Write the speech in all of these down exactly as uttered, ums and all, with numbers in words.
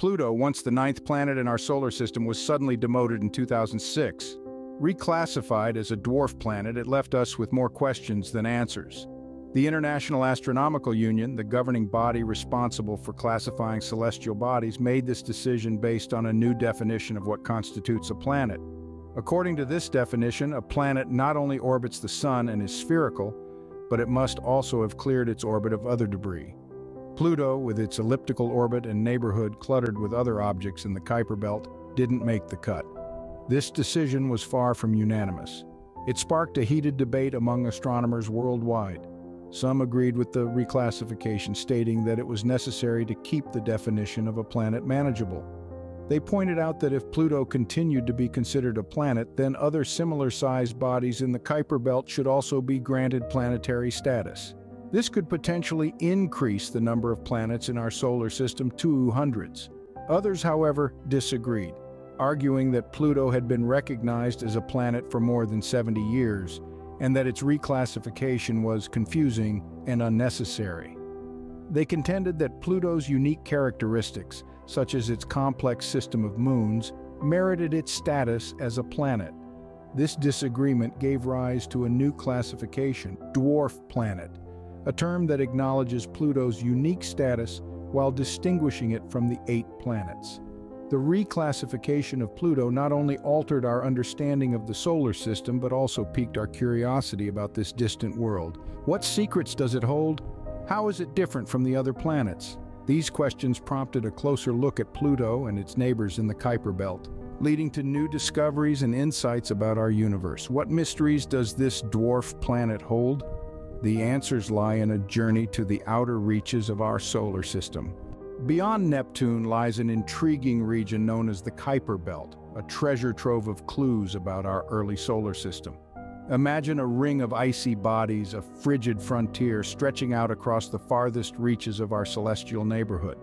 Pluto, once the ninth planet in our solar system, was suddenly demoted in two thousand six. Reclassified as a dwarf planet, it left us with more questions than answers. The International Astronomical Union, the governing body responsible for classifying celestial bodies, made this decision based on a new definition of what constitutes a planet. According to this definition, a planet not only orbits the Sun and is spherical, but it must also have cleared its orbit of other debris. Pluto, with its elliptical orbit and neighborhood cluttered with other objects in the Kuiper Belt, didn't make the cut. This decision was far from unanimous. It sparked a heated debate among astronomers worldwide. Some agreed with the reclassification, stating that it was necessary to keep the definition of a planet manageable. They pointed out that if Pluto continued to be considered a planet, then other similar-sized bodies in the Kuiper Belt should also be granted planetary status. This could potentially increase the number of planets in our solar system to hundreds. Others, however, disagreed, arguing that Pluto had been recognized as a planet for more than seventy years, and that its reclassification was confusing and unnecessary. They contended that Pluto's unique characteristics, such as its complex system of moons, merited its status as a planet. This disagreement gave rise to a new classification, dwarf planet, a term that acknowledges Pluto's unique status while distinguishing it from the eight planets. The reclassification of Pluto not only altered our understanding of the solar system, but also piqued our curiosity about this distant world. What secrets does it hold? How is it different from the other planets? These questions prompted a closer look at Pluto and its neighbors in the Kuiper Belt, leading to new discoveries and insights about our universe. What mysteries does this dwarf planet hold? The answers lie in a journey to the outer reaches of our solar system. Beyond Neptune lies an intriguing region known as the Kuiper Belt, a treasure trove of clues about our early solar system. Imagine a ring of icy bodies, a frigid frontier stretching out across the farthest reaches of our celestial neighborhood.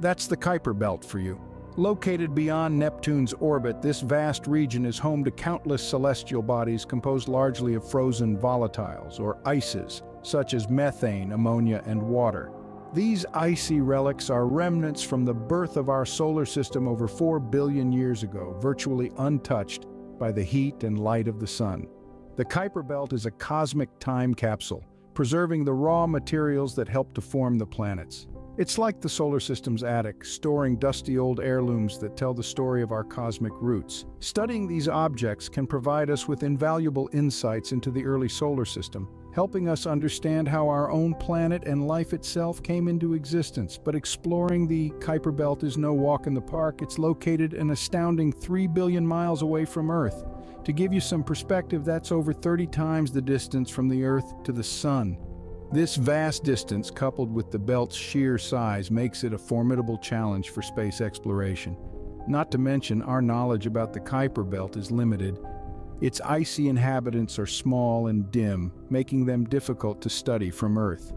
That's the Kuiper Belt for you. Located beyond Neptune's orbit, this vast region is home to countless celestial bodies composed largely of frozen volatiles, or ices, such as methane, ammonia, and water. These icy relics are remnants from the birth of our solar system over four billion years ago, virtually untouched by the heat and light of the Sun. The Kuiper Belt is a cosmic time capsule, preserving the raw materials that helped to form the planets. It's like the solar system's attic, storing dusty old heirlooms that tell the story of our cosmic roots. Studying these objects can provide us with invaluable insights into the early solar system, helping us understand how our own planet and life itself came into existence. But exploring the Kuiper Belt is no walk in the park. It's located an astounding three billion miles away from Earth. To give you some perspective, that's over thirty times the distance from the Earth to the Sun. This vast distance, coupled with the belt's sheer size, makes it a formidable challenge for space exploration. Not to mention, our knowledge about the Kuiper Belt is limited. Its icy inhabitants are small and dim, making them difficult to study from Earth.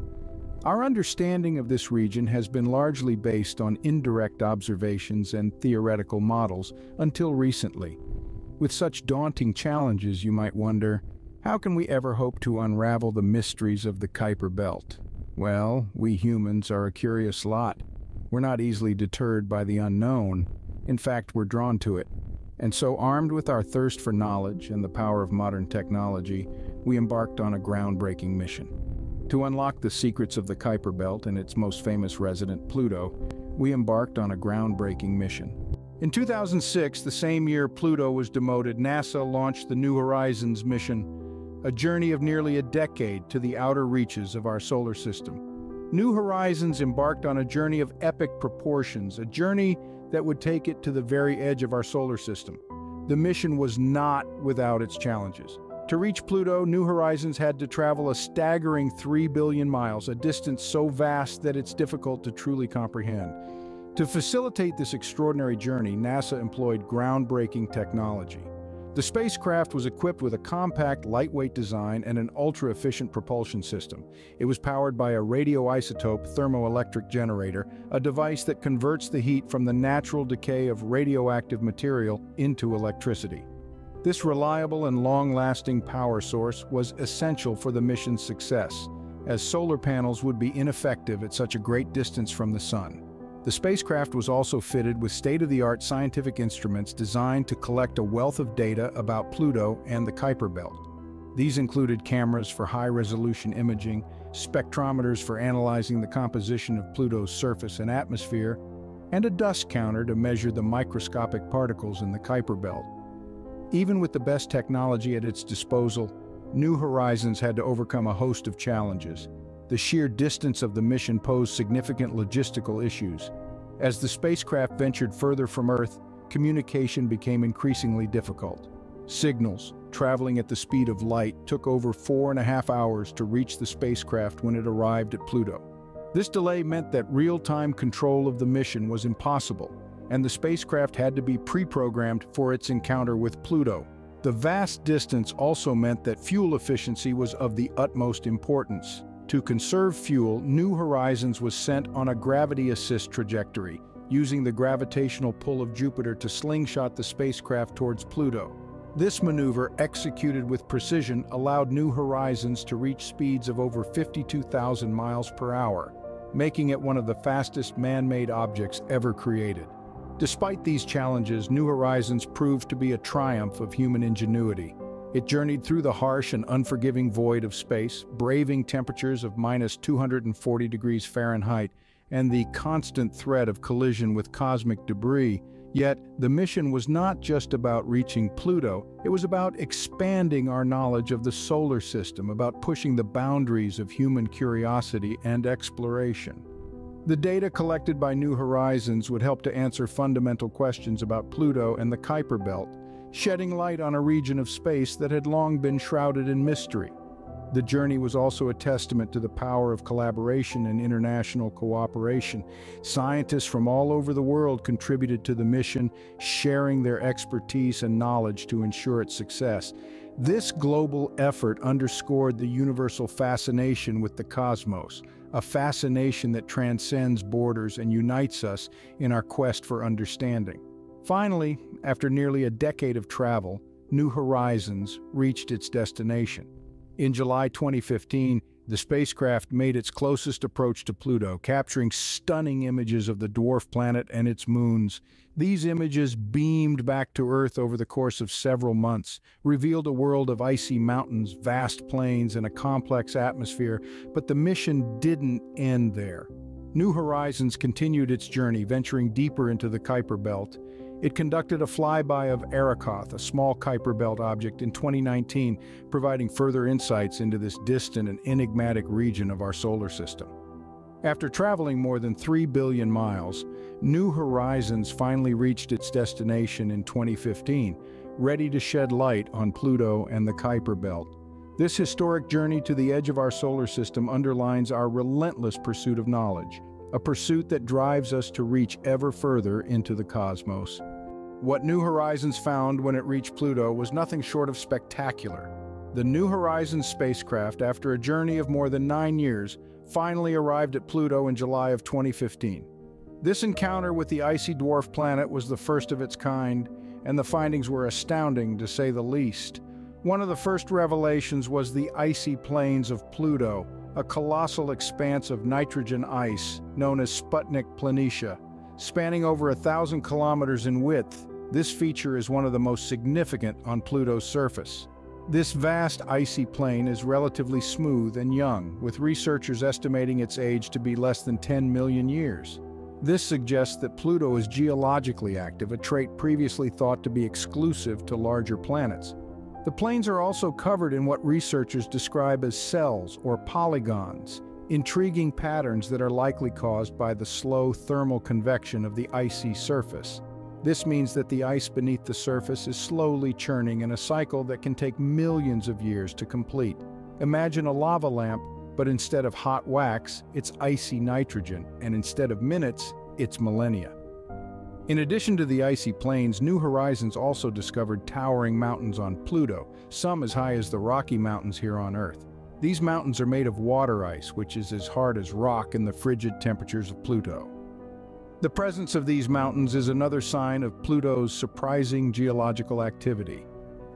Our understanding of this region has been largely based on indirect observations and theoretical models until recently. With such daunting challenges, you might wonder, how can we ever hope to unravel the mysteries of the Kuiper Belt? Well, we humans are a curious lot. We're not easily deterred by the unknown. In fact, we're drawn to it. And so, armed with our thirst for knowledge and the power of modern technology, we embarked on a groundbreaking mission. To unlock the secrets of the Kuiper Belt and its most famous resident, Pluto, we embarked on a groundbreaking mission. In two thousand six, the same year Pluto was demoted, NASA launched the New Horizons Mission, a journey of nearly a decade to the outer reaches of our solar system. New Horizons embarked on a journey of epic proportions, a journey that would take it to the very edge of our solar system. The mission was not without its challenges. To reach Pluto, New Horizons had to travel a staggering three billion miles, a distance so vast that it's difficult to truly comprehend. To facilitate this extraordinary journey, NASA employed groundbreaking technology. The spacecraft was equipped with a compact, lightweight design and an ultra-efficient propulsion system. It was powered by a radioisotope thermoelectric generator, a device that converts the heat from the natural decay of radioactive material into electricity. This reliable and long-lasting power source was essential for the mission's success, as solar panels would be ineffective at such a great distance from the Sun. The spacecraft was also fitted with state-of-the-art scientific instruments designed to collect a wealth of data about Pluto and the Kuiper Belt. These included cameras for high-resolution imaging, spectrometers for analyzing the composition of Pluto's surface and atmosphere, and a dust counter to measure the microscopic particles in the Kuiper Belt. Even with the best technology at its disposal, New Horizons had to overcome a host of challenges. The sheer distance of the mission posed significant logistical issues. As the spacecraft ventured further from Earth, communication became increasingly difficult. Signals, traveling at the speed of light, took over four and a half hours to reach the spacecraft when it arrived at Pluto. This delay meant that real-time control of the mission was impossible, and the spacecraft had to be pre-programmed for its encounter with Pluto. The vast distance also meant that fuel efficiency was of the utmost importance. To conserve fuel, New Horizons was sent on a gravity assist trajectory, using the gravitational pull of Jupiter to slingshot the spacecraft towards Pluto. This maneuver, executed with precision, allowed New Horizons to reach speeds of over fifty-two thousand miles per hour, making it one of the fastest man-made objects ever created. Despite these challenges, New Horizons proved to be a triumph of human ingenuity. It journeyed through the harsh and unforgiving void of space, braving temperatures of minus two hundred forty degrees Fahrenheit and the constant threat of collision with cosmic debris. Yet, the mission was not just about reaching Pluto, it was about expanding our knowledge of the solar system, about pushing the boundaries of human curiosity and exploration. The data collected by New Horizons would help to answer fundamental questions about Pluto and the Kuiper Belt, shedding light on a region of space that had long been shrouded in mystery. The journey was also a testament to the power of collaboration and international cooperation. Scientists from all over the world contributed to the mission, sharing their expertise and knowledge to ensure its success. This global effort underscored the universal fascination with the cosmos, a fascination that transcends borders and unites us in our quest for understanding. Finally, after nearly a decade of travel, New Horizons reached its destination. In July twenty fifteen, the spacecraft made its closest approach to Pluto, capturing stunning images of the dwarf planet and its moons. These images beamed back to Earth over the course of several months, revealed a world of icy mountains, vast plains, and a complex atmosphere, but the mission didn't end there. New Horizons continued its journey, venturing deeper into the Kuiper Belt. It conducted a flyby of Arrokoth, a small Kuiper Belt object, in twenty nineteen, providing further insights into this distant and enigmatic region of our solar system. After traveling more than three billion miles, New Horizons finally reached its destination in twenty fifteen, ready to shed light on Pluto and the Kuiper Belt. This historic journey to the edge of our solar system underlines our relentless pursuit of knowledge, a pursuit that drives us to reach ever further into the cosmos. What New Horizons found when it reached Pluto was nothing short of spectacular. The New Horizons spacecraft, after a journey of more than nine years, finally arrived at Pluto in July of twenty fifteen. This encounter with the icy dwarf planet was the first of its kind, and the findings were astounding, to say the least. One of the first revelations was the icy plains of Pluto, a colossal expanse of nitrogen ice known as Sputnik Planitia, spanning over a thousand kilometers in width. This feature is one of the most significant on Pluto's surface. This vast icy plain is relatively smooth and young, with researchers estimating its age to be less than ten million years. This suggests that Pluto is geologically active, a trait previously thought to be exclusive to larger planets. The plains are also covered in what researchers describe as cells or polygons, intriguing patterns that are likely caused by the slow thermal convection of the icy surface. This means that the ice beneath the surface is slowly churning in a cycle that can take millions of years to complete. Imagine a lava lamp, but instead of hot wax, it's icy nitrogen, and instead of minutes, it's millennia. In addition to the icy plains, New Horizons also discovered towering mountains on Pluto, some as high as the Rocky Mountains here on Earth. These mountains are made of water ice, which is as hard as rock in the frigid temperatures of Pluto. The presence of these mountains is another sign of Pluto's surprising geological activity.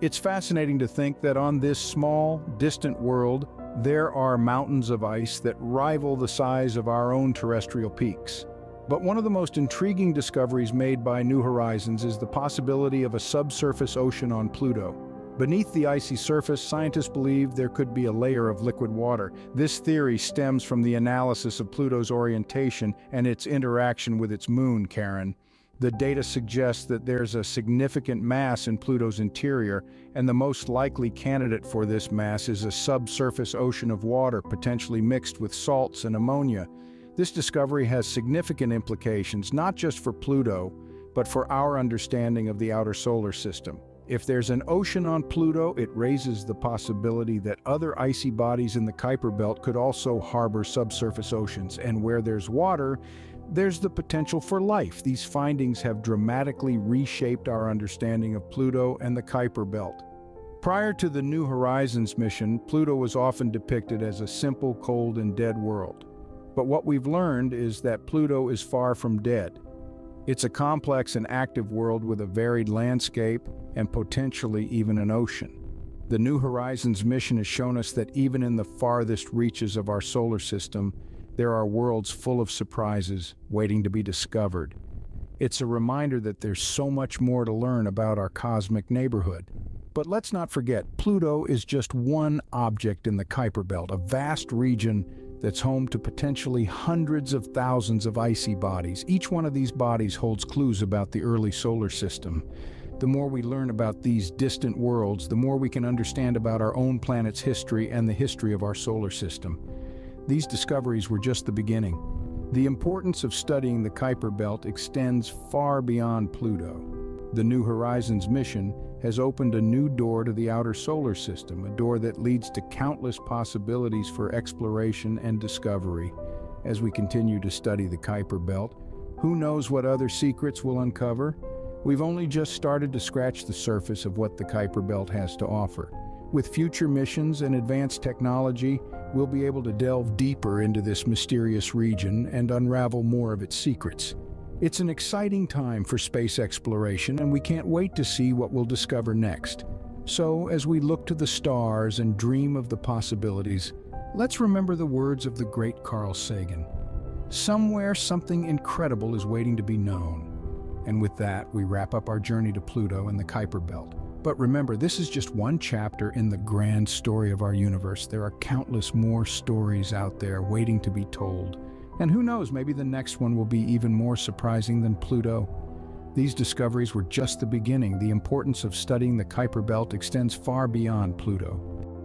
It's fascinating to think that on this small, distant world, there are mountains of ice that rival the size of our own terrestrial peaks. But one of the most intriguing discoveries made by New Horizons is the possibility of a subsurface ocean on Pluto. Beneath the icy surface, scientists believe there could be a layer of liquid water. This theory stems from the analysis of Pluto's orientation and its interaction with its moon, Charon. The data suggests that there's a significant mass in Pluto's interior, and the most likely candidate for this mass is a subsurface ocean of water, potentially mixed with salts and ammonia. This discovery has significant implications, not just for Pluto, but for our understanding of the outer solar system. If there's an ocean on Pluto, it raises the possibility that other icy bodies in the Kuiper Belt could also harbor subsurface oceans, and where there's water, there's the potential for life. These findings have dramatically reshaped our understanding of Pluto and the Kuiper Belt. Prior to the New Horizons mission, Pluto was often depicted as a simple, cold, and dead world. But what we've learned is that Pluto is far from dead. It's a complex and active world with a varied landscape and potentially even an ocean. The New Horizons mission has shown us that even in the farthest reaches of our solar system, there are worlds full of surprises waiting to be discovered. It's a reminder that there's so much more to learn about our cosmic neighborhood. But let's not forget, Pluto is just one object in the Kuiper Belt, a vast region that's home to potentially hundreds of thousands of icy bodies. Each one of these bodies holds clues about the early solar system. The more we learn about these distant worlds, the more we can understand about our own planet's history and the history of our solar system. These discoveries were just the beginning. The importance of studying the Kuiper Belt extends far beyond Pluto. The New Horizons mission has opened a new door to the outer solar system, a door that leads to countless possibilities for exploration and discovery. As we continue to study the Kuiper Belt, who knows what other secrets we'll uncover? We've only just started to scratch the surface of what the Kuiper Belt has to offer. With future missions and advanced technology, we'll be able to delve deeper into this mysterious region and unravel more of its secrets. It's an exciting time for space exploration, and we can't wait to see what we'll discover next. So, as we look to the stars and dream of the possibilities, let's remember the words of the great Carl Sagan. Somewhere, something incredible is waiting to be known. And with that, we wrap up our journey to Pluto and the Kuiper Belt. But remember, this is just one chapter in the grand story of our universe. There are countless more stories out there waiting to be told. And who knows, maybe the next one will be even more surprising than Pluto. These discoveries were just the beginning. The importance of studying the Kuiper Belt extends far beyond Pluto.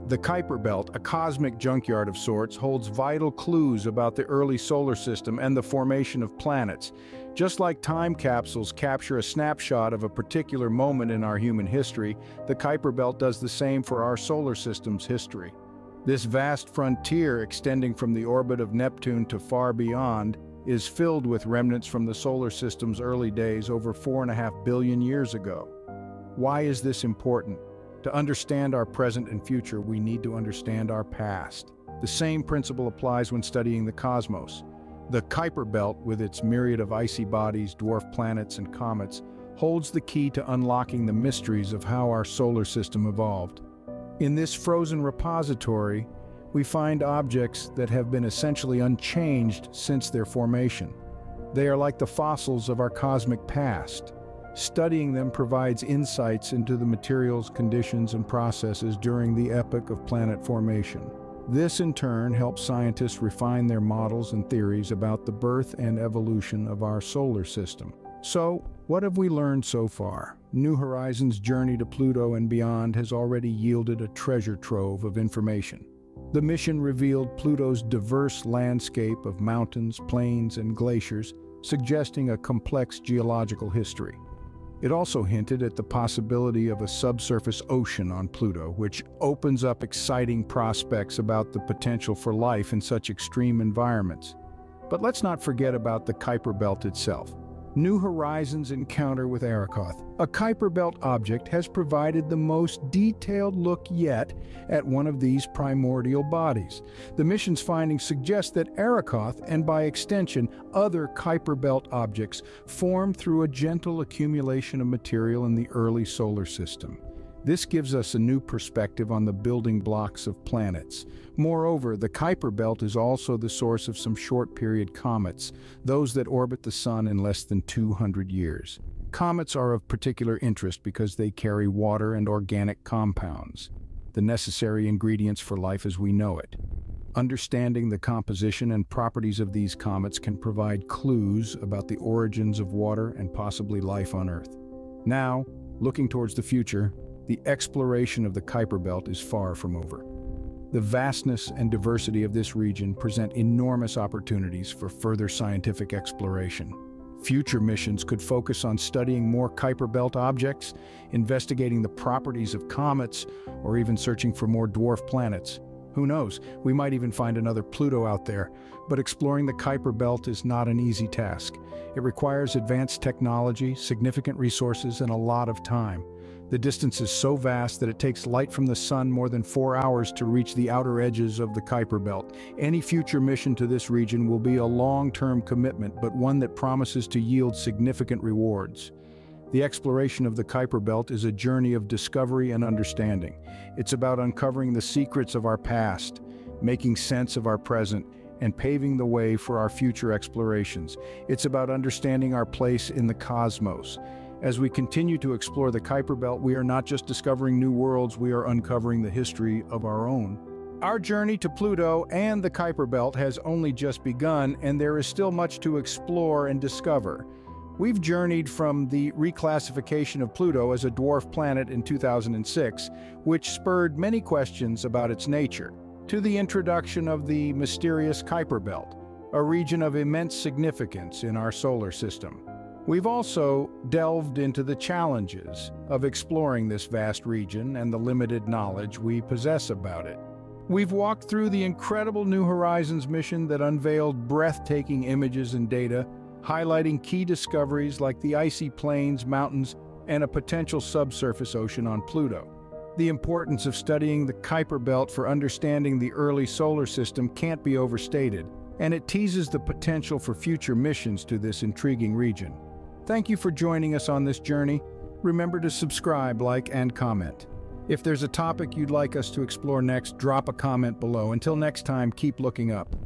The Kuiper Belt, a cosmic junkyard of sorts, holds vital clues about the early solar system and the formation of planets. Just like time capsules capture a snapshot of a particular moment in our human history, the Kuiper Belt does the same for our solar system's history. This vast frontier, extending from the orbit of Neptune to far beyond, is filled with remnants from the solar system's early days over four and a half billion years ago. Why is this important? To understand our present and future, we need to understand our past. The same principle applies when studying the cosmos. The Kuiper Belt, with its myriad of icy bodies, dwarf planets, and comets, holds the key to unlocking the mysteries of how our solar system evolved. In this frozen repository, we find objects that have been essentially unchanged since their formation. They are like the fossils of our cosmic past. Studying them provides insights into the materials, conditions, and processes during the epoch of planet formation. This, in turn, helps scientists refine their models and theories about the birth and evolution of our solar system. So, what have we learned so far? New Horizons' journey to Pluto and beyond has already yielded a treasure trove of information. The mission revealed Pluto's diverse landscape of mountains, plains, and glaciers, suggesting a complex geological history. It also hinted at the possibility of a subsurface ocean on Pluto, which opens up exciting prospects about the potential for life in such extreme environments. But let's not forget about the Kuiper Belt itself. New Horizons' encounter with Arrokoth, a Kuiper Belt object, has provided the most detailed look yet at one of these primordial bodies. The mission's findings suggest that Arrokoth, and by extension, other Kuiper Belt objects, formed through a gentle accumulation of material in the early solar system. This gives us a new perspective on the building blocks of planets. Moreover, the Kuiper Belt is also the source of some short-period comets, those that orbit the Sun in less than two hundred years. Comets are of particular interest because they carry water and organic compounds, the necessary ingredients for life as we know it. Understanding the composition and properties of these comets can provide clues about the origins of water and possibly life on Earth. Now, looking towards the future, the exploration of the Kuiper Belt is far from over. The vastness and diversity of this region present enormous opportunities for further scientific exploration. Future missions could focus on studying more Kuiper Belt objects, investigating the properties of comets, or even searching for more dwarf planets. Who knows, we might even find another Pluto out there. But exploring the Kuiper Belt is not an easy task. It requires advanced technology, significant resources, and a lot of time. The distance is so vast that it takes light from the Sun more than four hours to reach the outer edges of the Kuiper Belt. Any future mission to this region will be a long-term commitment, but one that promises to yield significant rewards. The exploration of the Kuiper Belt is a journey of discovery and understanding. It's about uncovering the secrets of our past, making sense of our present, and paving the way for our future explorations. It's about understanding our place in the cosmos. As we continue to explore the Kuiper Belt, we are not just discovering new worlds, we are uncovering the history of our own. Our journey to Pluto and the Kuiper Belt has only just begun, and there is still much to explore and discover. We've journeyed from the reclassification of Pluto as a dwarf planet in two thousand six, which spurred many questions about its nature, to the introduction of the mysterious Kuiper Belt, a region of immense significance in our solar system. We've also delved into the challenges of exploring this vast region and the limited knowledge we possess about it. We've walked through the incredible New Horizons mission that unveiled breathtaking images and data, highlighting key discoveries like the icy plains, mountains, and a potential subsurface ocean on Pluto. The importance of studying the Kuiper Belt for understanding the early solar system can't be overstated, and it teases the potential for future missions to this intriguing region. Thank you for joining us on this journey. Remember to subscribe, like, and comment. If there's a topic you'd like us to explore next, drop a comment below. Until next time, keep looking up.